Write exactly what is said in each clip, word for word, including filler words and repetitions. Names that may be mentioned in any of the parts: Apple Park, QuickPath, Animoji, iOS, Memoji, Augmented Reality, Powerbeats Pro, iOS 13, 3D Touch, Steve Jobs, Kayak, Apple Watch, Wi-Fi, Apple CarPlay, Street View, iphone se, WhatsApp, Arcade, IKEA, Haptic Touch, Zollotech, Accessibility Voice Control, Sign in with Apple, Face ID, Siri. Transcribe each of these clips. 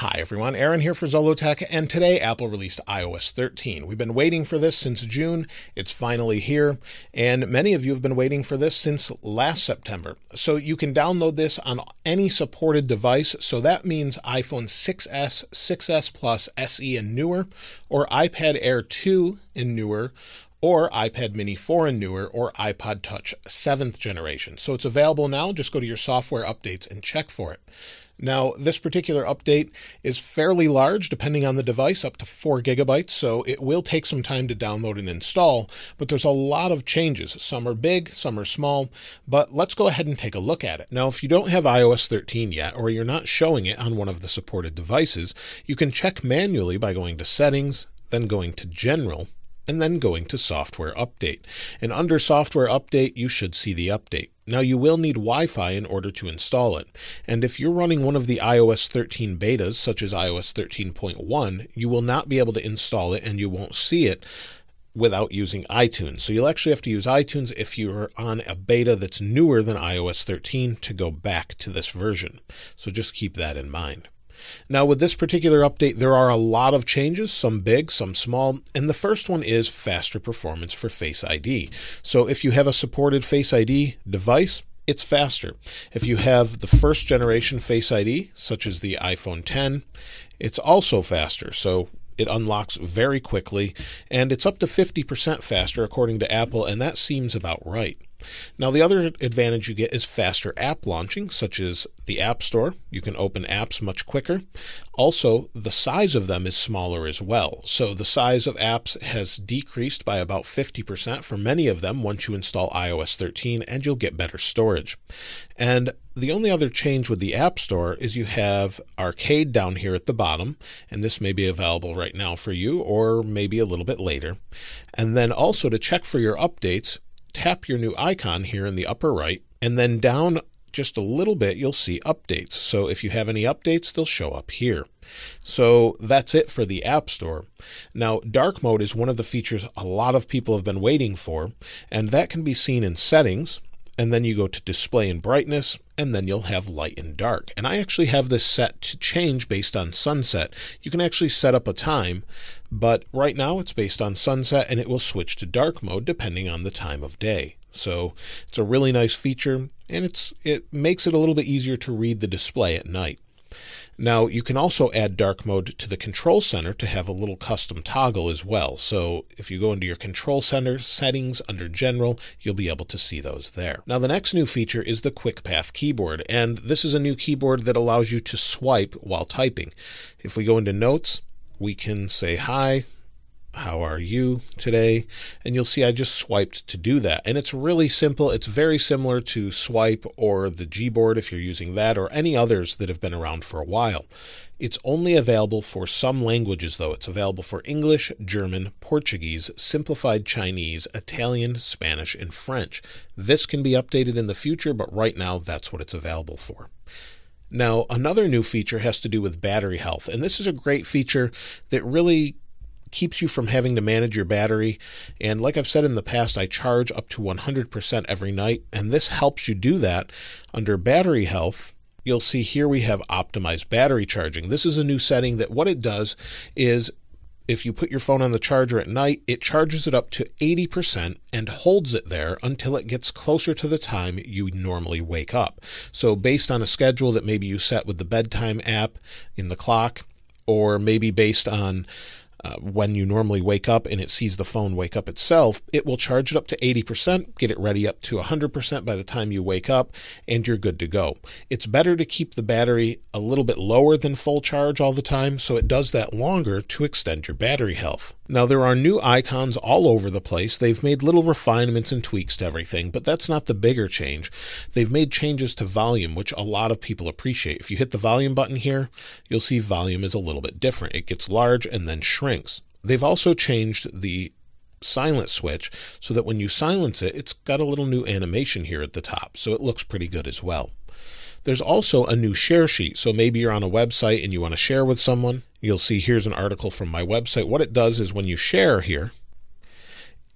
Hi everyone, Aaron here for Zollotech, and today Apple released i O S thirteen. We've been waiting for this since June. It's finally here, and many of you have been waiting for this since last September. So you can download this on any supported device, so that means iPhone six S, six S Plus, S E and newer, or iPad Air two and newer, or iPad Mini four and newer, or iPod Touch seventh generation. So it's available now. Just go to your software updates and check for it. Now, this particular update is fairly large, depending on the device, up to four gigabytes. So it will take some time to download and install, but there's a lot of changes. Some are big, some are small, but let's go ahead and take a look at it. Now, if you don't have i O S thirteen yet, or you're not showing it on one of the supported devices, you can check manually by going to Settings, then going to General, and then going to Software Update. And under Software Update, you should see the update. Now, you will need Wi-Fi in order to install it. And if you're running one of the i O S thirteen betas, such as i O S thirteen point one, you will not be able to install it and you won't see it without using iTunes. So you'll actually have to use iTunes if you're on a beta that's newer than i O S thirteen to go back to this version. So just keep that in mind. Now, with this particular update, there are a lot of changes, some big, some small, and the first one is faster performance for Face I D. So if you have a supported Face I D device, it's faster. If you have the first generation Face I D, such as the iPhone ten, it's also faster. So it unlocks very quickly, and it's up to fifty percent faster according to Apple, and that seems about right. Now, the other advantage you get is faster app launching, such as the App Store. You can open apps much quicker. Also, the size of them is smaller as well. So the size of apps has decreased by about fifty percent for many of them once you install i O S thirteen, and you'll get better storage. And the only other change with the App Store is you have Arcade down here at the bottom, and this may be available right now for you or maybe a little bit later. And then also, to check for your updates, tap your new icon here in the upper right, and then down just a little bit, you'll see updates. So if you have any updates, they'll show up here. So that's it for the App Store. Now, dark mode is one of the features a lot of people have been waiting for, and that can be seen in Settings. And then you go to Display and Brightness, and then you'll have Light and Dark. And I actually have this set to change based on sunset. You can actually set up a time, but right now it's based on sunset, and it will switch to dark mode depending on the time of day. So it's a really nice feature, and it's it makes it a little bit easier to read the display at night. Now, you can also add dark mode to the control center to have a little custom toggle as well. So if you go into your control center settings under General, you'll be able to see those there. Now, the next new feature is the QuickPath keyboard. And this is a new keyboard that allows you to swipe while typing. If we go into Notes, we can say, "Hi, how are you today?" And you'll see I just swiped to do that. And it's really simple. It's very similar to Swipe or the Gboard if you're using that, or any others that have been around for a while. It's only available for some languages, though. It's available for English, German, Portuguese, simplified Chinese, Italian, Spanish, and French. This can be updated in the future, but right now that's what it's available for. Now, another new feature has to do with battery health. And this is a great feature that really keeps you from having to manage your battery. And like I've said in the past, I charge up to one hundred percent every night, and this helps you do that. Under battery health, you'll see here we have optimized battery charging. This is a new setting that what it does is if you put your phone on the charger at night, it charges it up to eighty percent and holds it there until it gets closer to the time you normally wake up. So based on a schedule that maybe you set with the bedtime app in the clock, or maybe based on Uh, when you normally wake up and it sees the phone wake up itself, it will charge it up to eighty percent, get it ready up to one hundred percent by the time you wake up, and you're good to go. It's better to keep the battery a little bit lower than full charge all the time, so it does that longer to extend your battery health. Now, there are new icons all over the place. They've made little refinements and tweaks to everything, but that's not the bigger change. They've made changes to volume, which a lot of people appreciate. If you hit the volume button here, you'll see volume is a little bit different. It gets large and then shrinks. They've also changed the silent switch so that when you silence it, it's got a little new animation here at the top, so it looks pretty good as well. There's also a new share sheet. So maybe you're on a website and you want to share with someone. You'll see here's an article from my website. What it does is when you share here,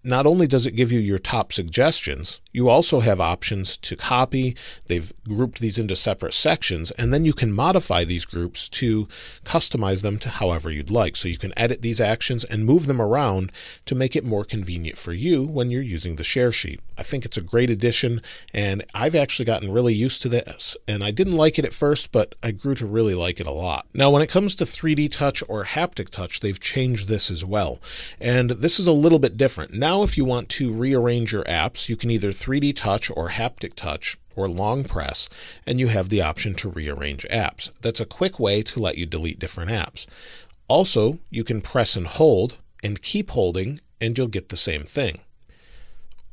Not only does it give you your top suggestions, you also have options to copy. They've grouped these into separate sections, and then you can modify these groups to customize them to however you'd like. So you can edit these actions and move them around to make it more convenient for you when you're using the share sheet. I think it's a great addition, and I've actually gotten really used to this, and I didn't like it at first, but I grew to really like it a lot. Now, when it comes to three D Touch or Haptic Touch, they've changed this as well, and this is a little bit different. Now, Now, if you want to rearrange your apps, you can either three D Touch or Haptic Touch or long press, and you have the option to rearrange apps. That's a quick way to let you delete different apps. Also, you can press and hold and keep holding, and you'll get the same thing.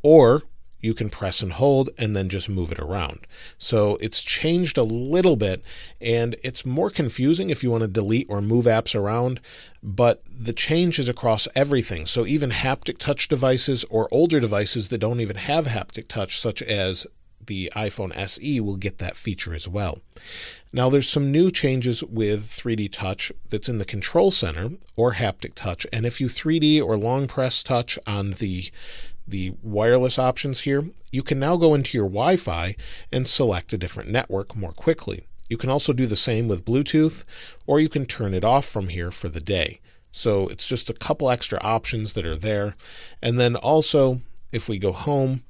Or you can press and hold and then just move it around. So it's changed a little bit, and it's more confusing if you want to delete or move apps around, but the change is across everything. So even haptic touch devices or older devices that don't even have haptic touch, such as the iPhone S E, will get that feature as well. Now, there's some new changes with three D Touch that's in the Control Center or Haptic Touch. And if you three D or long press touch on the the wireless options here, you can now go into your Wi-Fi and select a different network more quickly. You can also do the same with Bluetooth, or you can turn it off from here for the day. So it's just a couple extra options that are there. And then also, if we go home,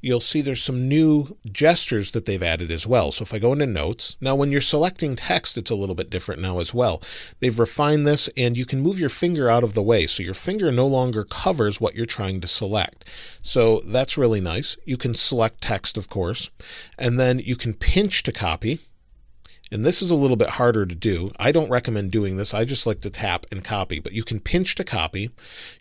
you'll see there's some new gestures that they've added as well. So if I go into Notes, now when you're selecting text, it's a little bit different now as well. They've refined this, and you can move your finger out of the way. So your finger no longer covers what you're trying to select. So that's really nice. You can select text, of course, and then you can pinch to copy. And this is a little bit harder to do. I don't recommend doing this. I just like to tap and copy, but you can pinch to copy.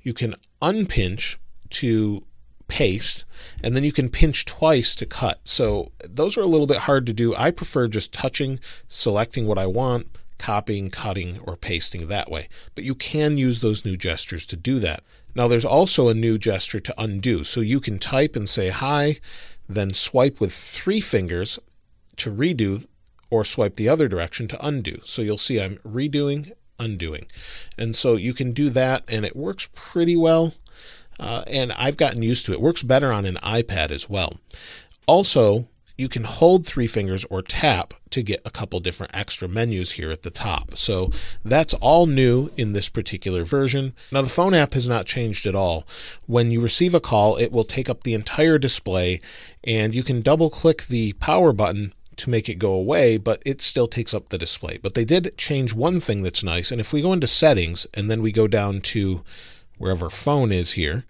You can unpinch to paste, and then you can pinch twice to cut. So those are a little bit hard to do. I prefer just touching, selecting what I want, copying, cutting, or pasting that way. But you can use those new gestures to do that. Now, there's also a new gesture to undo. So you can type and say hi, then swipe with three fingers to redo, or swipe the other direction to undo. So you'll see I'm redoing, undoing. And so you can do that, and it works pretty well. Uh, and I've gotten used to it. It works better on an iPad as well. Also, you can hold three fingers or tap to get a couple different extra menus here at the top. So that's all new in this particular version. Now, the phone app has not changed at all. When you receive a call, it will take up the entire display, and you can double click the power button to make it go away, but it still takes up the display. But they did change one thing that's nice. And if we go into settings and then we go down to wherever phone is here,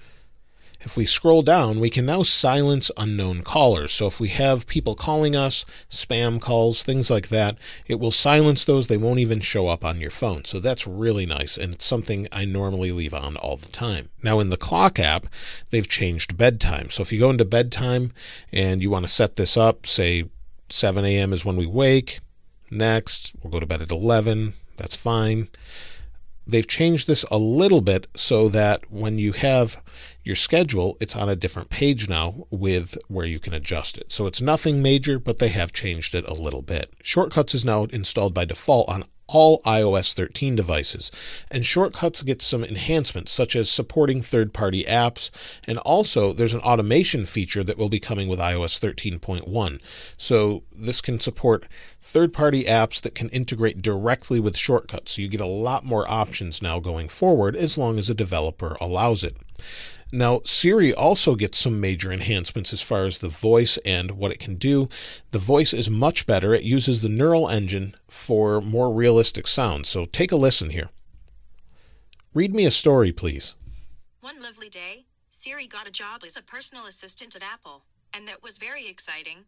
if we scroll down, we can now silence unknown callers. So if we have people calling us, spam calls, things like that, it will silence those. They won't even show up on your phone. So that's really nice, and it's something I normally leave on all the time. Now, in the clock app, they've changed bedtime. So if you go into bedtime and you want to set this up, say seven A M is when we wake. Next, we'll go to bed at eleven. That's fine. They've changed this a little bit so that when you have your schedule, it's on a different page now with where you can adjust it. So it's nothing major, but they have changed it a little bit. Shortcuts is now installed by default on all i O S thirteen devices, and Shortcuts gets some enhancements such as supporting third-party apps, and also there's an automation feature that will be coming with i O S thirteen point one. So this can support third-party apps that can integrate directly with Shortcuts, so you get a lot more options now going forward as long as a developer allows it. Now, Siri also gets some major enhancements as far as the voice and what it can do. The voice is much better. It uses the neural engine for more realistic sounds. So take a listen here. Read me a story, please. One lovely day, Siri got a job as a personal assistant at Apple, and that was very exciting.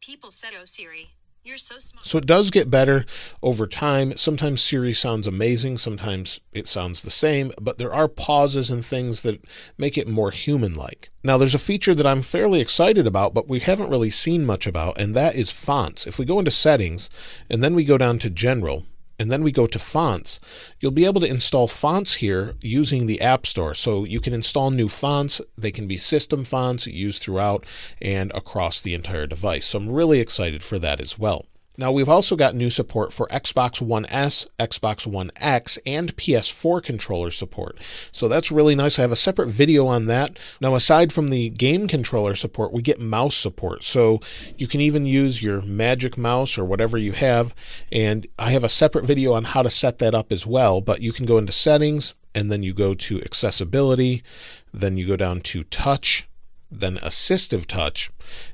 People said, "Oh, Siri, you're so smart." So it does get better over time. Sometimes Siri sounds amazing. Sometimes it sounds the same, but there are pauses and things that make it more human-like. Now, there's a feature that I'm fairly excited about, but we haven't really seen much about, and that is fonts. If we go into settings and then we go down to general, and then we go to fonts, you'll be able to install fonts here using the App Store. So you can install new fonts. They can be system fonts used throughout and across the entire device. So I'm really excited for that as well. Now we've also got new support for Xbox One S, Xbox One X, and P S four controller support. So that's really nice. I have a separate video on that. Now, aside from the game controller support, we get mouse support. So you can even use your Magic Mouse or whatever you have. And I have a separate video on how to set that up as well, but you can go into settings and then you go to accessibility. Then you go down to touch, then assistive touch,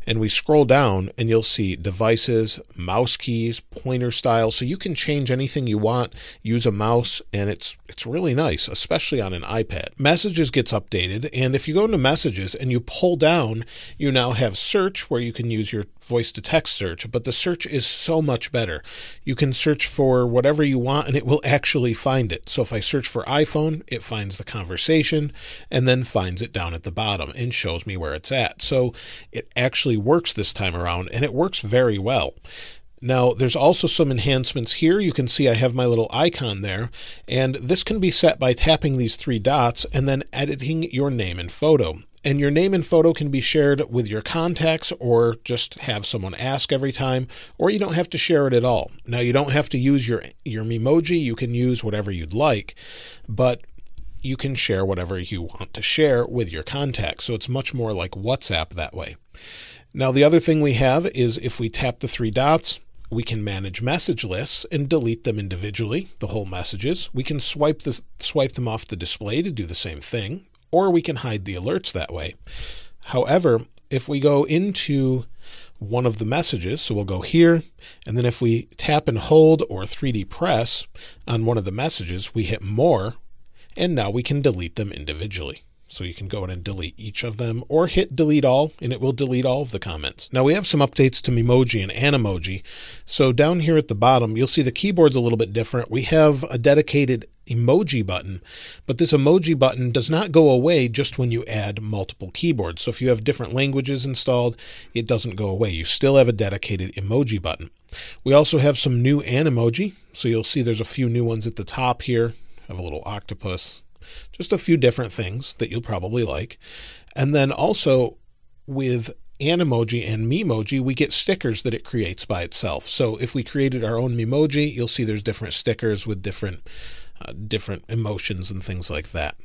and we scroll down and you'll see devices, mouse keys, pointer style. So you can change anything you want, use a mouse, and it's it's really nice, especially on an iPad. Messages gets updated, and if you go into messages and you pull down, you now have search where you can use your voice to text search, but the search is so much better. You can search for whatever you want and it will actually find it. So if I search for iPhone, it finds the conversation and then finds it down at the bottom and shows me where it's at. So it actually works this time around, and it works very well. Now, there's also some enhancements here. You can see I have my little icon there, and this can be set by tapping these three dots and then editing your name and photo. And your name and photo can be shared with your contacts or just have someone ask every time, or you don't have to share it at all. Now, you don't have to use your, your Memoji. You can use whatever you'd like, but you can share whatever you want to share with your contacts. So it's much more like WhatsApp that way. Now, the other thing we have is if we tap the three dots, we can manage message lists and delete them individually, the whole messages. We can swipe the, swipe them off the display to do the same thing, or we can hide the alerts that way. However, if we go into one of the messages, so we'll go here, and then if we tap and hold or three D press on one of the messages, we hit more, and now we can delete them individually. So you can go in and delete each of them, or hit delete all, and it will delete all of the comments. Now we have some updates to Memoji and Animoji. So down here at the bottom, you'll see the keyboard's a little bit different. We have a dedicated emoji button, but this emoji button does not go away just when you add multiple keyboards. So if you have different languages installed, it doesn't go away. You still have a dedicated emoji button. We also have some new Animoji. So you'll see there's a few new ones at the top here. Have a little octopus, just a few different things that you'll probably like. And then also with Animoji and Memoji, we get stickers that it creates by itself. So if we created our own Memoji, you'll see there's different stickers with different, uh, different emotions and things like that.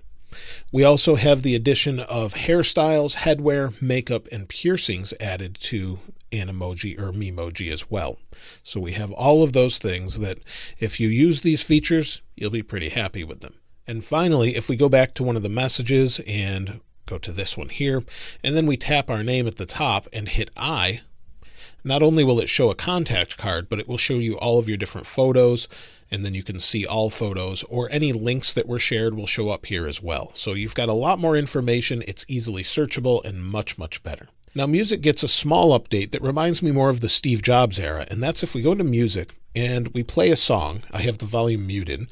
We also have the addition of hairstyles, headwear, makeup, and piercings added to Animoji or Memoji as well. So we have all of those things that if you use these features, you'll be pretty happy with them. And finally, if we go back to one of the messages and go to this one here, and then we tap our name at the top and hit I, not only will it show a contact card, but it will show you all of your different photos. And then you can see all photos, or any links that were shared will show up here as well. So you've got a lot more information. It's easily searchable and much, much better. Now, music gets a small update that reminds me more of the Steve Jobs era. And that's if we go into music and we play a song, I have the volume muted,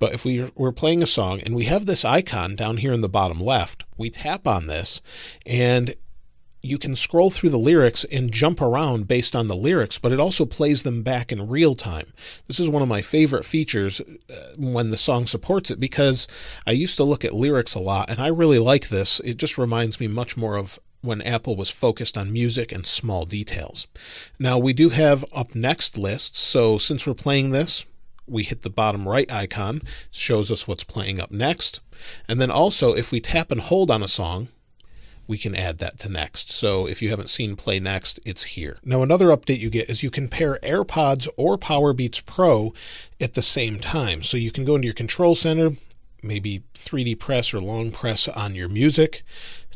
but if we were playing a song and we have this icon down here in the bottom left, we tap on this and you can scroll through the lyrics and jump around based on the lyrics, but it also plays them back in real time. This is one of my favorite features when the song supports it, because I used to look at lyrics a lot and I really like this. It just reminds me much more of when Apple was focused on music and small details. Now we do have up next lists. So since we're playing this, we hit the bottom right icon, shows us what's playing up next. And then also if we tap and hold on a song, we can add that to next. So if you haven't seen play next, it's here. Now, another update you get is you can pair AirPods or Powerbeats Pro at the same time. So you can go into your control center, maybe three D press or long press on your music,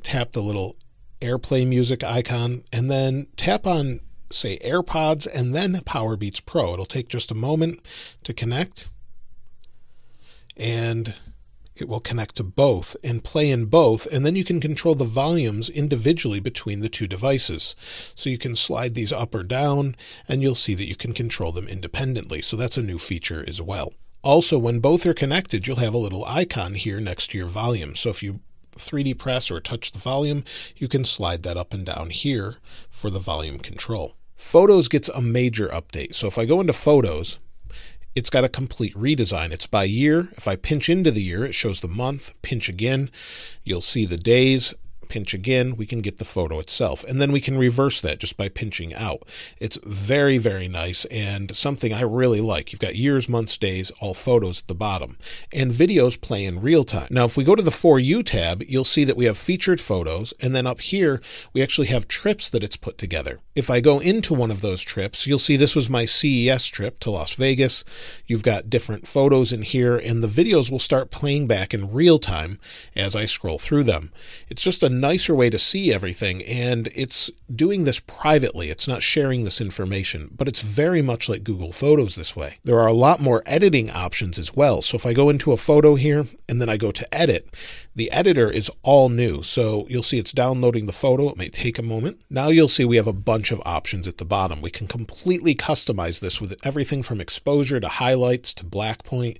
tap the little AirPlay music icon, and then tap on, say, AirPods and then Powerbeats Pro. It'll take just a moment to connect, and it will connect to both and play in both. And then you can control the volumes individually between the two devices. So you can slide these up or down and you'll see that you can control them independently. So that's a new feature as well. Also, when both are connected, you'll have a little icon here next to your volume. So if you three D press or touch the volume, you can slide that up and down here for the volume control. Photos gets a major update. So if I go into Photos, it's got a complete redesign. It's by year. If I pinch into the year, it shows the month. Pinch again, you'll see the days. pinch again, we can get the photo itself. And then we can reverse that just by pinching out. It's very, very nice and something I really like. You've got years, months, days, all photos at the bottom. And videos play in real time. Now, if we go to the For You tab, you'll see that we have featured photos. And then up here, we actually have trips that it's put together. If I go into one of those trips, you'll see this was my C E S trip to Las Vegas. You've got different photos in here, and the videos will start playing back in real time as I scroll through them. It's just a nicer way to see everything, and it's doing this privately. It's not sharing this information, but it's very much like Google Photos this way. There are a lot more editing options as well. So if I go into a photo here and then I go to edit, the editor is all new. So you'll see it's downloading the photo. It may take a moment. Now you'll see we have a bunch of options at the bottom. We can completely customize this with everything from exposure to highlights to black point,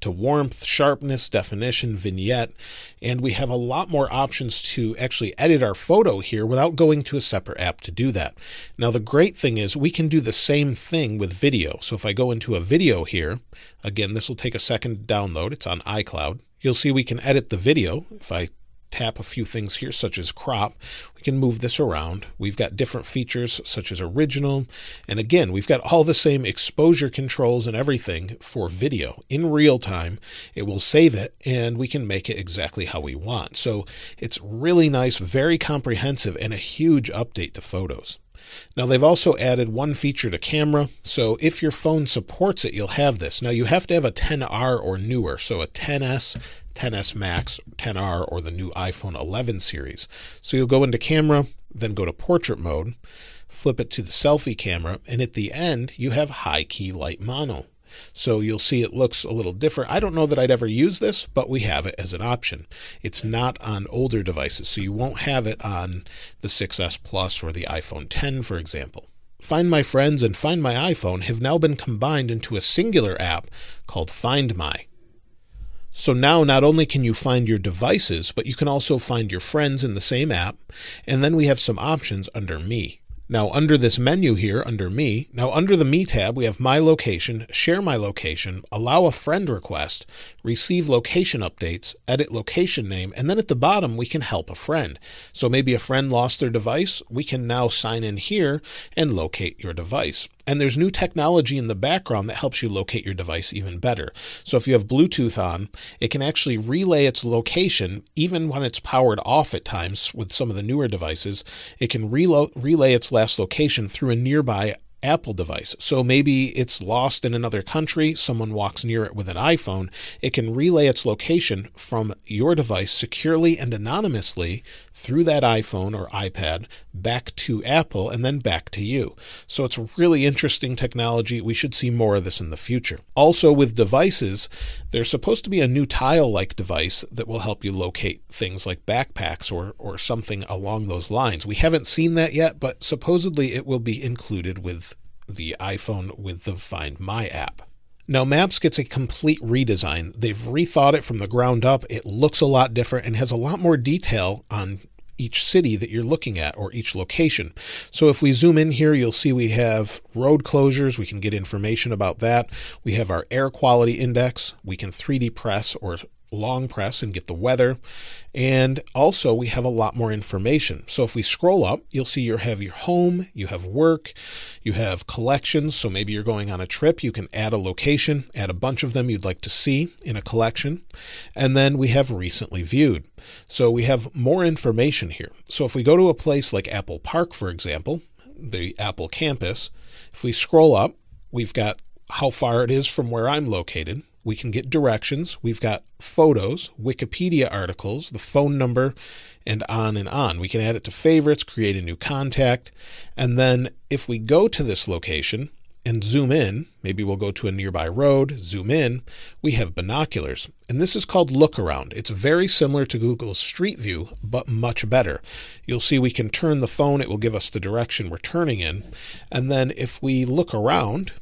to warmth, sharpness, definition, vignette, and we have a lot more options to actually edit our photo here without going to a separate app to do that. Now, the great thing is we can do the same thing with video. So if I go into a video here, again, this will take a second to download. It's on iCloud. You'll see we can edit the video. If I tap a few things here, such as crop, we can move this around. We've got different features such as original. And again, we've got all the same exposure controls and everything for video in real time. It will save it and we can make it exactly how we want. So it's really nice, very comprehensive, and a huge update to Photos. Now, they've also added one feature to camera. So if your phone supports it, you'll have this. Now, you have to have a ten R or newer. So a ten S, ten S Max, ten R, or the new iPhone eleven series. So you'll go into camera, then go to portrait mode, flip it to the selfie camera. And at the end, you have high key light mono. So you'll see it looks a little different. I don't know that I'd ever use this, but we have it as an option. It's not on older devices, so you won't have it on the six S Plus or the iPhone ten, for example. Find My Friends and Find My iPhone have now been combined into a singular app called Find My. So now not only can you find your devices, but you can also find your friends in the same app. And then we have some options under Me. Now, under this menu here, under Me, now under the Me tab, we have My Location, Share My Location, Allow a Friend Request, Receive Location Updates, Edit Location Name, and then at the bottom, we can help a friend. So maybe a friend lost their device. We can now sign in here and locate your device. And there's new technology in the background that helps you locate your device even better. So if you have Bluetooth on, it can actually relay its location, even when it's powered off at times with some of the newer devices. It can relo- relay its last location through a nearby Apple device. So maybe it's lost in another country. Someone walks near it with an iPhone. It can relay its location from your device securely and anonymously through that iPhone or iPad back to Apple and then back to you. So it's really interesting technology. We should see more of this in the future. Also with devices, there's supposed to be a new Tile-like device that will help you locate things like backpacks or, or something along those lines. We haven't seen that yet, but supposedly it will be included with the iPhone with the Find My app. Now, Maps gets a complete redesign. They've rethought it from the ground up. It looks a lot different and has a lot more detail on each city that you're looking at or each location. So if we zoom in here, you'll see we have road closures. We can get information about that. We have our air quality index. We can three D press or long press and get the weather. And also we have a lot more information. So if we scroll up, you'll see you have your home, you have work, you have collections. So maybe you're going on a trip, you can add a location, add a bunch of them you'd like to see in a collection. And then we have recently viewed. So we have more information here. So if we go to a place like Apple Park, for example, the Apple campus, if we scroll up, we've got how far it is from where I'm located. We can get directions. We've got photos, Wikipedia articles, the phone number, and on and on. We can add it to favorites, create a new contact. And then if we go to this location and zoom in, maybe we'll go to a nearby road, zoom in, we have binoculars. And this is called Look Around. It's very similar to Google's Street View, but much better. You'll see we can turn the phone. It will give us the direction we're turning in. And then if we look around,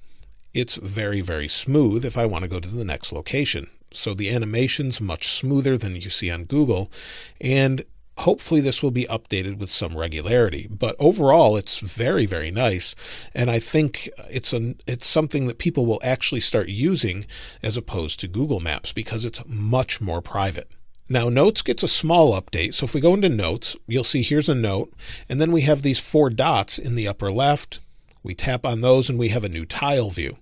it's very, very smooth if I want to go to the next location. So the animation's much smoother than you see on Google. And hopefully this will be updated with some regularity. But overall, it's very, very nice. And I think it's an, it's something that people will actually start using as opposed to Google Maps because it's much more private. Now Notes gets a small update. So if we go into Notes, you'll see here's a note. And then we have these four dots in the upper left. We tap on those and we have a new tile view.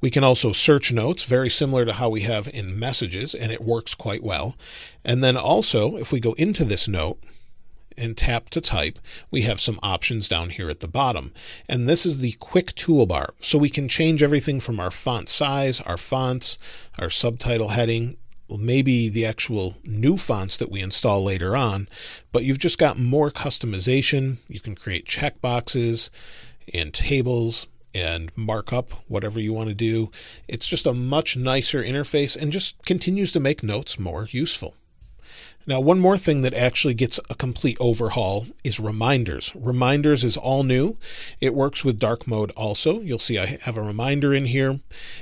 We can also search notes, very similar to how we have in Messages, and it works quite well. And then also, if we go into this note and tap to type, we have some options down here at the bottom. And this is the quick toolbar. So we can change everything from our font size, our fonts, our subtitle heading, maybe the actual new fonts that we install later on, but you've just got more customization. You can create checkboxes and tables and mark up whatever you want to do. It's just a much nicer interface and just continues to make notes more useful. Now, one more thing that actually gets a complete overhaul is reminders. Reminders is all new. It works with dark mode also. You'll see I have a reminder in here.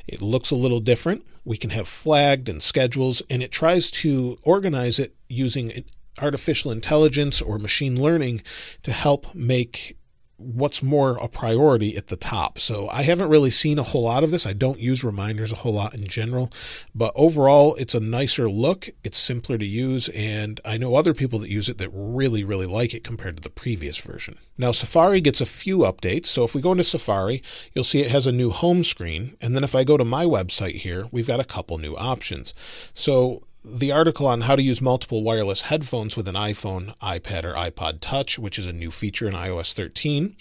It looks a little different. We can have flagged and schedules, and it tries to organize it using artificial intelligence or machine learning to help make what's more a priority at the top. So I haven't really seen a whole lot of this. I don't use reminders a whole lot in general, but overall it's a nicer look. It's simpler to use. And I know other people that use it that really, really like it compared to the previous version. Now Safari gets a few updates. So if we go into Safari, you'll see it has a new home screen. And then if I go to my website here, we've got a couple new options. So the article on how to use multiple wireless headphones with an iPhone, iPad, or iPod Touch, which is a new feature in i O S thirteen.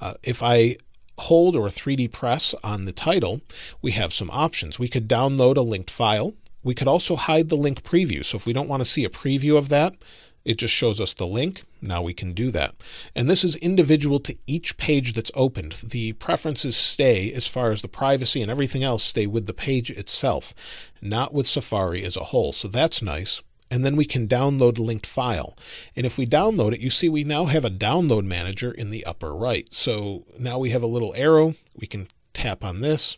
Uh, if I hold or three D press on the title, we have some options. We could download a linked file. We could also hide the link preview. So if we don't want to see a preview of that, it just shows us the link. Now we can do that. And this is individual to each page that's opened. The preferences stay, as far as the privacy and everything else, stay with the page itself, not with Safari as a whole. So that's nice. And then we can download a linked file. And if we download it, you see we now have a download manager in the upper right. So now we have a little arrow. We can tap on this.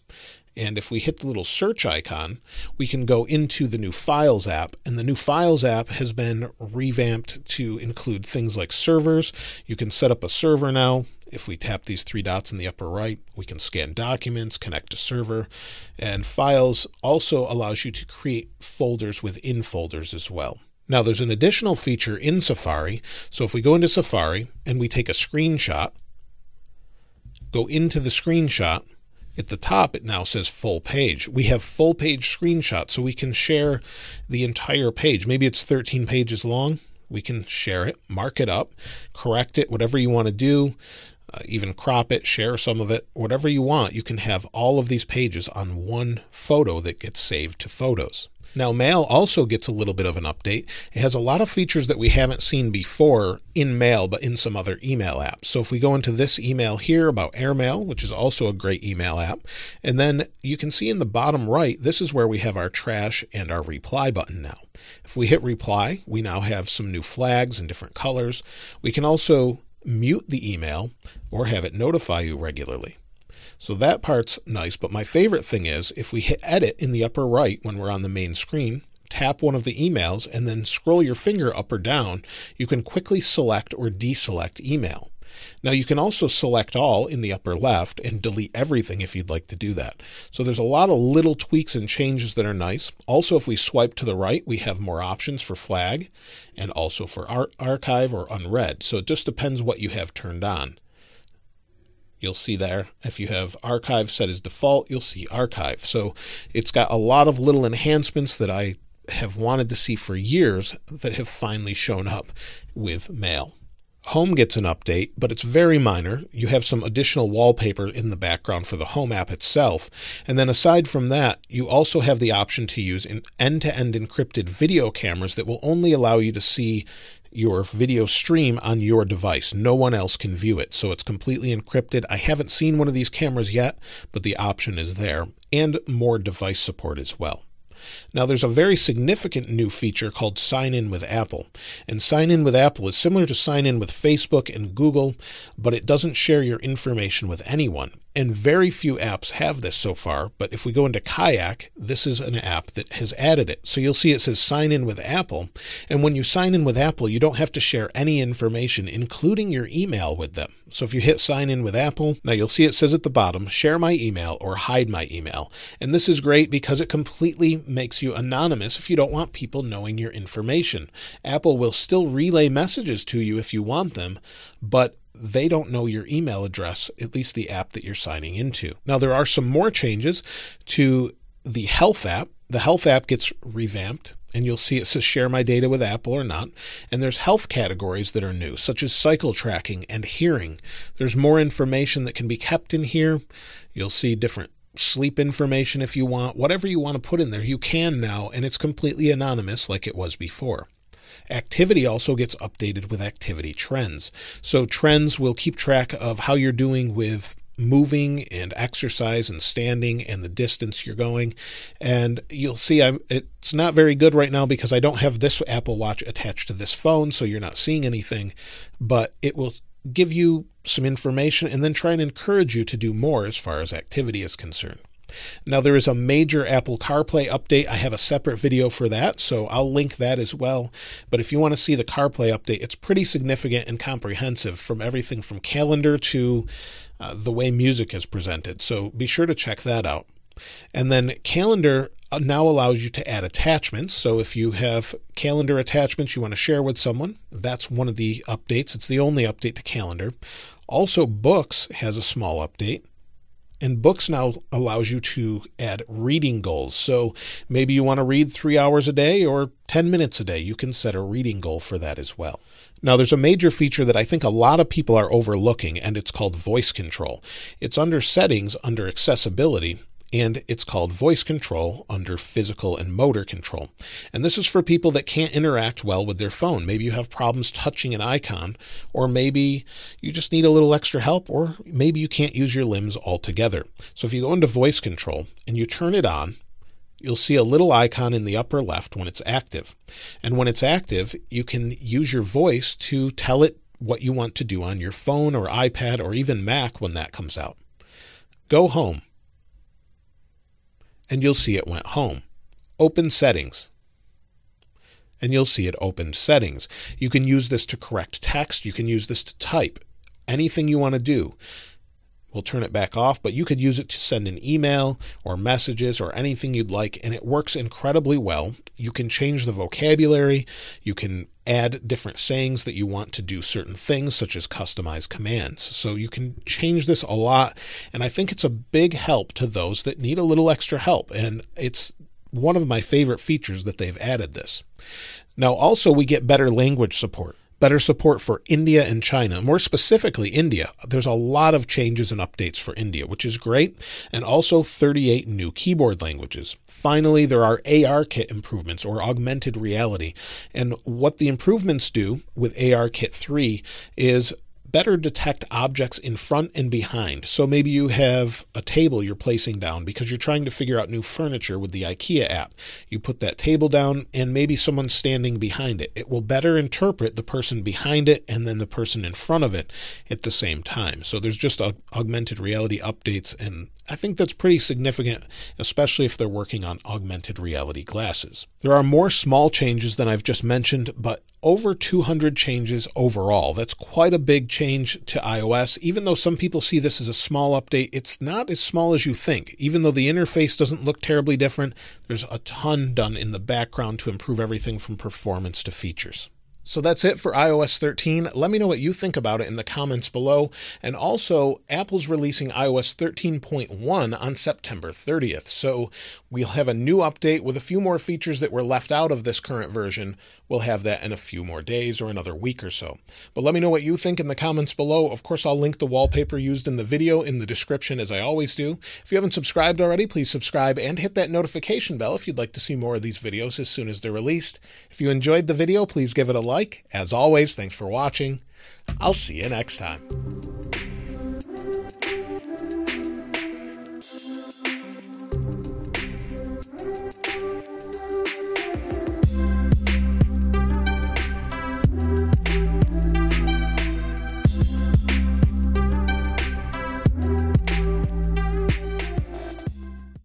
And if we hit the little search icon, we can go into the new Files app, and the new Files app has been revamped to include things like servers. You can set up a server now. If we tap these three dots in the upper right, we can scan documents, connect to server, and Files also allows you to create folders within folders as well. Now there's an additional feature in Safari. So if we go into Safari and we take a screenshot, go into the screenshot, at the top, it now says full page. We have full page screenshots, so we can share the entire page. Maybe it's thirteen pages long. We can share it, mark it up, correct it, whatever you want to do, uh, even crop it, share some of it, whatever you want. You can have all of these pages on one photo that gets saved to Photos. Now, Mail also gets a little bit of an update. It has a lot of features that we haven't seen before in Mail, but in some other email apps. So if we go into this email here about AirMail, which is also a great email app, and then you can see in the bottom right, this is where we have our trash and our reply button now. If we hit reply, we now have some new flags and different colors. We can also mute the email or have it notify you regularly. So that part's nice, but my favorite thing is if we hit edit in the upper right, when we're on the main screen, tap one of the emails and then scroll your finger up or down, you can quickly select or deselect email. Now you can also select all in the upper left and delete everything if you'd like to do that. So there's a lot of little tweaks and changes that are nice. Also, if we swipe to the right, we have more options for flag and also for ar- archive or unread. So it just depends what you have turned on. You'll see there, if you have archive set as default, you'll see archive. So it's got a lot of little enhancements that I have wanted to see for years that have finally shown up with Mail. Home gets an update, but it's very minor. You have some additional wallpaper in the background for the Home app itself. And then aside from that, you also have the option to use an end-to-end encrypted video cameras that will only allow you to see your video stream on your device. No one else can view it. So it's completely encrypted. I haven't seen one of these cameras yet, but the option is there, and more device support as well. Now there's a very significant new feature called Sign In with Apple, and Sign In with Apple is similar to Sign In with Facebook and Google, but it doesn't share your information with anyone. And very few apps have this so far. But if we go into Kayak, this is an app that has added it. So you'll see it says sign in with Apple. And when you sign in with Apple, you don't have to share any information, including your email, with them. So if you hit sign in with Apple, now you'll see it says at the bottom, share my email or hide my email. And this is great because it completely makes you anonymous if you don't want people knowing your information. Apple will still relay messages to you if you want them, but they don't know your email address, at least the app that you're signing into. Now, there are some more changes to the Health app. The Health app gets revamped, and you'll see it says share my data with Apple or not. And there's health categories that are new, such as cycle tracking and hearing. There's more information that can be kept in here. You'll see different sleep information if you want. Whatever you want to put in there, you can now, and it's completely anonymous like it was before. Activity also gets updated with activity trends. So trends will keep track of how you're doing with moving and exercise and standing and the distance you're going. And you'll see I'm, it's not very good right now because I don't have this Apple Watch attached to this phone, so you're not seeing anything, but it will give you some information and then try and encourage you to do more as far as activity is concerned. Now, there is a major Apple CarPlay update. I have a separate video for that, so I'll link that as well. But if you want to see the CarPlay update, it's pretty significant and comprehensive, from everything from calendar to uh, the way music is presented. So be sure to check that out. And then calendar now allows you to add attachments. So if you have calendar attachments you want to share with someone, that's one of the updates. It's the only update to calendar. Also, Books has a small update. And Books now allows you to add reading goals. So maybe you want to read three hours a day or ten minutes a day. You can set a reading goal for that as well. Now, there's a major feature that I think a lot of people are overlooking, and it's called voice control. It's under settings, under accessibility, and it's called voice control under physical and motor control. And this is for people that can't interact well with their phone. Maybe you have problems touching an icon, or maybe you just need a little extra help, or maybe you can't use your limbs altogether. So if you go into voice control and you turn it on, you'll see a little icon in the upper left when it's active. And when it's active, you can use your voice to tell it what you want to do on your phone or iPad or even Mac when that comes out. Go home. And you'll see it went home. Open settings. And you'll see it opened settings. You can use this to correct text. You can use this to type anything you want to do. We'll turn it back off, but you could use it to send an email or messages or anything you'd like. And it works incredibly well. You can change the vocabulary. You can add different sayings that you want to do certain things, such as customized commands. So you can change this a lot. And I think it's a big help to those that need a little extra help. And it's one of my favorite features that they've added this. Now, also, we get better language support. Better support for India and China, more specifically India. There's a lot of changes and updates for India, which is great. And also thirty-eight new keyboard languages. Finally, there are ARKit improvements, or augmented reality. And what the improvements do with ARKit three is better detect objects in front and behind. So maybe you have a table you're placing down because you're trying to figure out new furniture with the IKEA app. You put that table down and maybe someone's standing behind it. It will better interpret the person behind it and then the person in front of it at the same time. So there's just augmented reality updates, and I think that's pretty significant, especially if they're working on augmented reality glasses. There are more small changes than I've just mentioned, but over two hundred changes overall. That's quite a big change to iOS. Even though some people see this as a small update, it's not as small as you think. Even though the interface doesn't look terribly different, there's a ton done in the background to improve everything from performance to features. So that's it for iOS thirteen. Let me know what you think about it in the comments below. And also, Apple's releasing iOS thirteen point one on September thirtieth. So we'll have a new update with a few more features that were left out of this current version. We'll have that in a few more days or another week or so. But let me know what you think in the comments below. Of course, I'll link the wallpaper used in the video in the description, as I always do. If you haven't subscribed already, please subscribe and hit that notification bell if you'd like to see more of these videos as soon as they're released. If you enjoyed the video, please give it a like. As always, thanks for watching. I'll see you next time.